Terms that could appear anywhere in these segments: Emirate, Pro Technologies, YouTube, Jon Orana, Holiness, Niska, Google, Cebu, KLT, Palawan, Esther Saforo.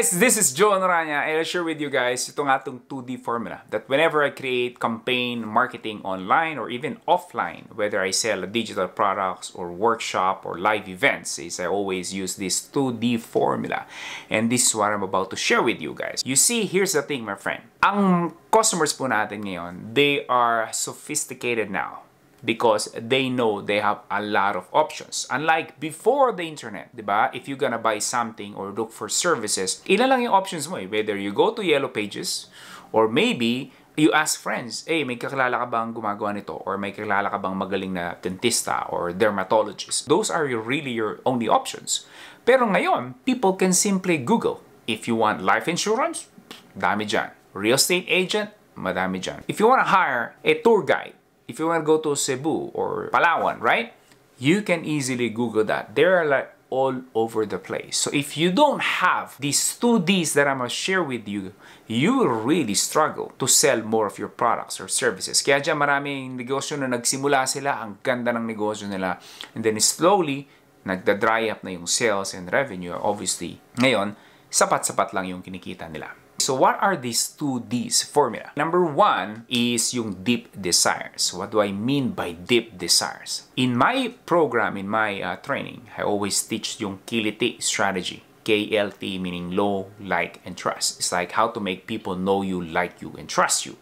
guys, this is Jon Orana, and I'll share with you guys itong ating 2D formula that whenever I create campaign marketing online or even offline, whether I sell digital products or workshop or live events, is I always use this 2D formula. And this is what I'm about to share with you guys. You see, here's the thing, my friend. Ang customers po natin ngayon, they are sophisticated now, because they know they have a lot of options. Unlike before the internet, diba? If you're gonna buy something or look for services, ilan lang yung options mo eh. Whether you go to Yellow Pages, or maybe you ask friends, hey, may kakilala ka bang gumagawa nito? Or may kakilala ka bang magaling na dentista or dermatologist? Those are really your only options. Pero ngayon, people can simply Google. If you want life insurance, dami dyan. Real estate agent, madami dyan. If you wanna hire a tour guide, if you want to go to Cebu or Palawan, right? You can easily Google that. They are like all over the place. So if you don't have these 2Ds that I'm going to share with you, you will really struggle to sell more of your products or services. Kaya dyan maraming negosyo na nagsimula sila, ang ganda ng negosyo nila. And then slowly, nagda-dry up na yung sales and revenue. Obviously, ngayon, sapat-sapat lang yung kinikita nila. So what are these 2Ds formula? Number one is yung deep desires. What do I mean by deep desires? In my program, in my training, I always teach yung KLT strategy. KLT meaning know, like, and trust. It's like how to make people know you, like you, and trust you.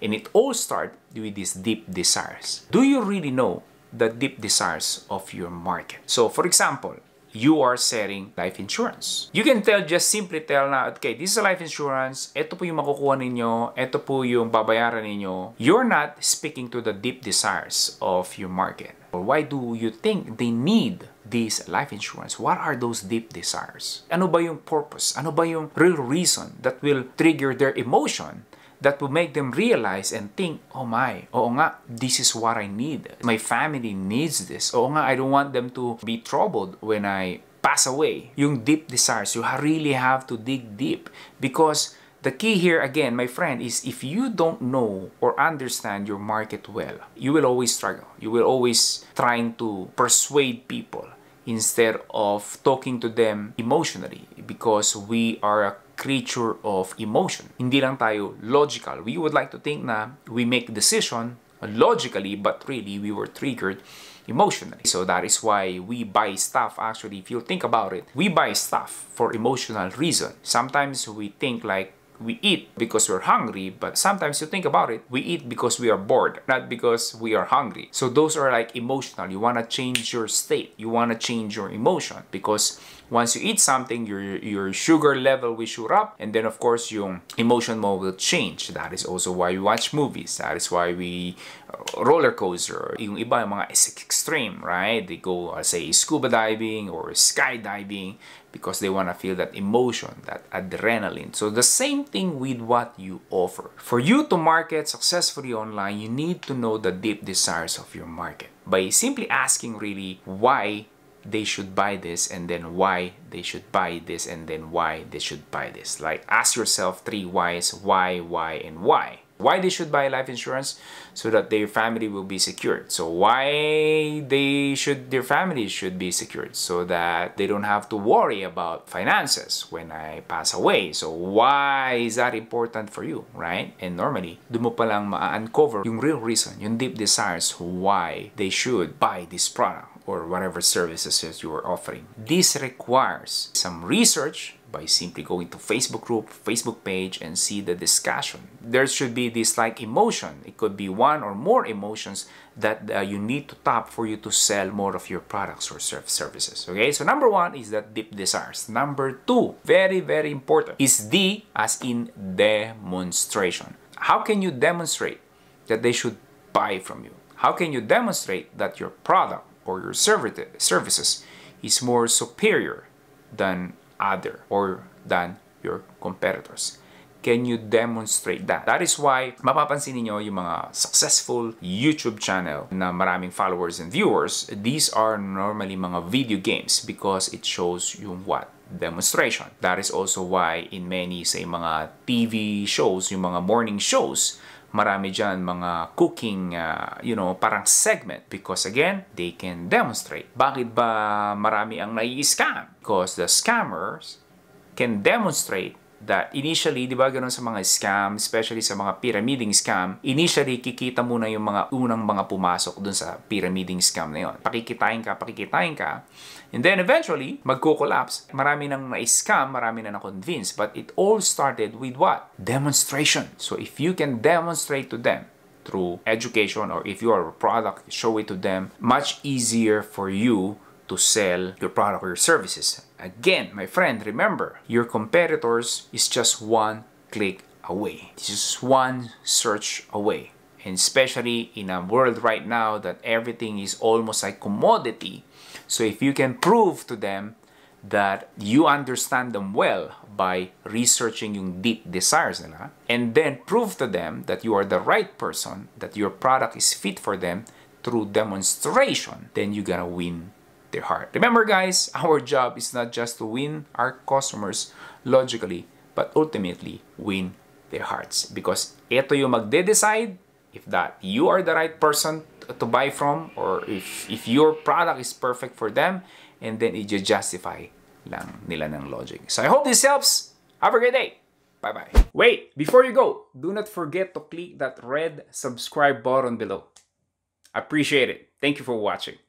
And it all starts with these deep desires. Do you really know the deep desires of your market? So for example, you are selling life insurance. You can tell, just simply tell na, okay, this is a life insurance, ito po yung makukuha ninyo, ito po yung babayaran ninyo. You're not speaking to the deep desires of your market. Or why do you think they need this life insurance? What are those deep desires? Ano ba yung purpose? Ano ba yung real reason that will trigger their emotion? That will make them realize and think, oh my, oo nga, this is what I need. My family needs this. Oo nga, I don't want them to be troubled when I pass away. Yung deep desires, you really have to dig deep. Because the key here, again, my friend, is if you don't know or understand your market well, you will always struggle. You will always trying to persuade people instead of talking to them emotionally. Because we are a creature of emotion. Hindi lang tayo logical. We would like to think na we make decision logically, but really we were triggered emotionally. So that is why we buy stuff. Actually, if you think about it, we buy stuff for emotional reason. Sometimes we think like we eat because we're hungry, but sometimes you think about it, we eat because we are bored, not because we are hungry. So those are like emotional. You want to change your state. You want to change your emotion, because once you eat something, your sugar level will shoot up, and then of course your emotion mode will change. That is also why we watch movies. That is why we roller coaster. Yung iba yung mga extreme, right? They go say scuba diving or skydiving, because they want to feel that emotion, that adrenaline. So the same thing with what you offer. For you to market successfully online, you need to know the deep desires of your market by simply asking really why they should buy this, and then why they should buy this, and then why they should buy this. Like ask yourself 3 whys, why, and why. Why they should buy life insurance? So that their family will be secured. So why their families should be secured, so that they don't have to worry about finances when I pass away. So why is that important for you, right? And normally, doon mo palang ma-uncover yung real reason, yung deep desires, why they should buy this product or whatever services you are offering. This requires some research by simply going to Facebook group, Facebook page, and see the discussion. There should be this like emotion. It could be 1 or more emotions that you need to tap for you to sell more of your products or services. Okay, so number one is that deep desires. Number two, very, very important, is D as in demonstration. How can you demonstrate that they should buy from you? How can you demonstrate that your product or your services is more superior than other or than your competitors? Can you demonstrate that? That is why mapapansin niyo yung mga successful YouTube channel na maraming followers and viewers. These are normally mga video games, because it shows yung what? Demonstration. That is also why in many say mga TV shows, yung mga morning shows, marami dyan mga cooking, you know, parang segment. Because again, they can demonstrate. Bakit ba marami ang nai-scam? Because the scammers can demonstrate that initially, di ba ganun sa mga scam, especially sa mga pyramiding scam, initially kikita muna yung mga unang mga pumasok dun sa pyramiding scam na yun. Pakikitain ka. And then eventually, magko-collapse. Marami nang na-scam, marami na na-convince. But it all started with what? Demonstration. So if you can demonstrate to them through education or if you are a product, show it to them, much easier for you to sell your product or your services. Again, my friend, remember, your competitors is just one click away. It's just one search away. And especially in a world right now that everything is almost like commodity. So if you can prove to them that you understand them well by researching yung deep desires nila, and then prove to them that you are the right person, that your product is fit for them through demonstration, then you're gonna win their heart. Remember guys, our job is not just to win our customers logically, but ultimately win their hearts. Because ito yung magde-decide if that you are the right person to buy from, or if your product is perfect for them, and then i-justify lang nila ng logic. So I hope this helps. Have a great day. Bye-bye. Wait, before you go, do not forget to click that red subscribe button below. Appreciate it. Thank you for watching.